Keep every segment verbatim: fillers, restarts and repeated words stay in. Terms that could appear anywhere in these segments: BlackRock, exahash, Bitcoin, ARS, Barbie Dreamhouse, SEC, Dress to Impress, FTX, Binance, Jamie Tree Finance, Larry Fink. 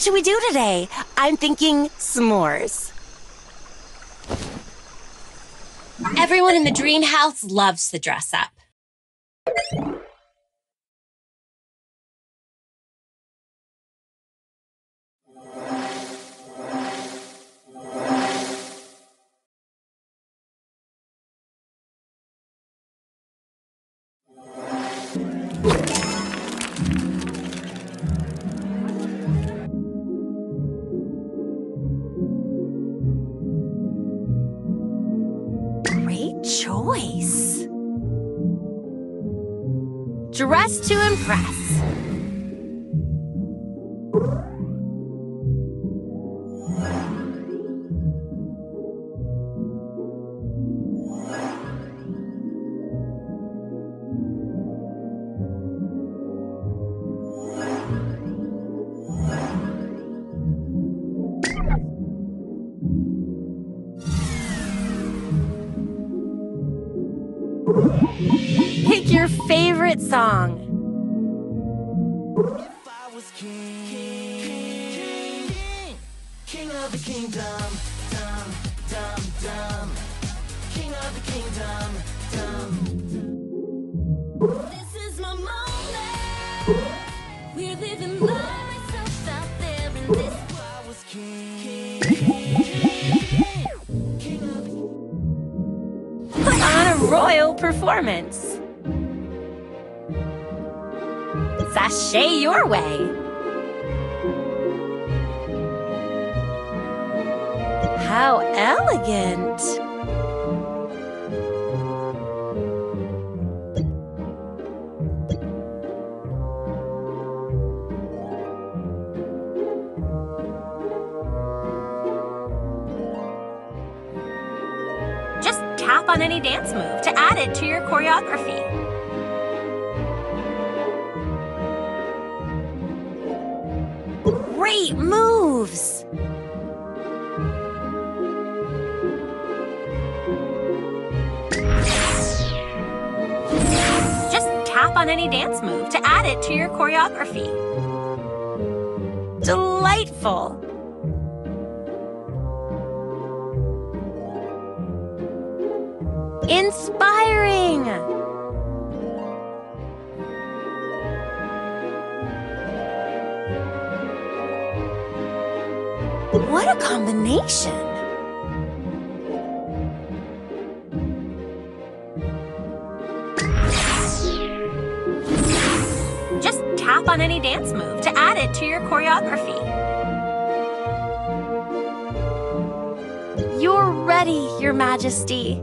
What should we do today? I'm thinking s'mores. Everyone in the dream house loves the dress up. Choice. Dress to impress. Pick your favorite song. If I was king, king, king, king, king of the kingdom, dum, dum, dum, king of the kingdom, dum. This is my moment. We're living lives out there in this. If I was king, king, king, king, king of the kingdom. Put on a royal performance. Sashay your way. How elegant. Tap on any dance move to add it to your choreography. Great moves! Just tap on any dance move to add it to your choreography. Delightful! Inspiring! What a combination! Just tap on any dance move to add it to your choreography. You're ready, Your Majesty.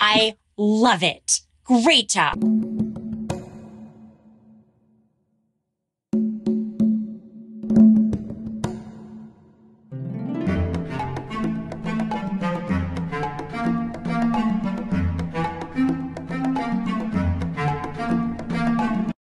I love it. Great job.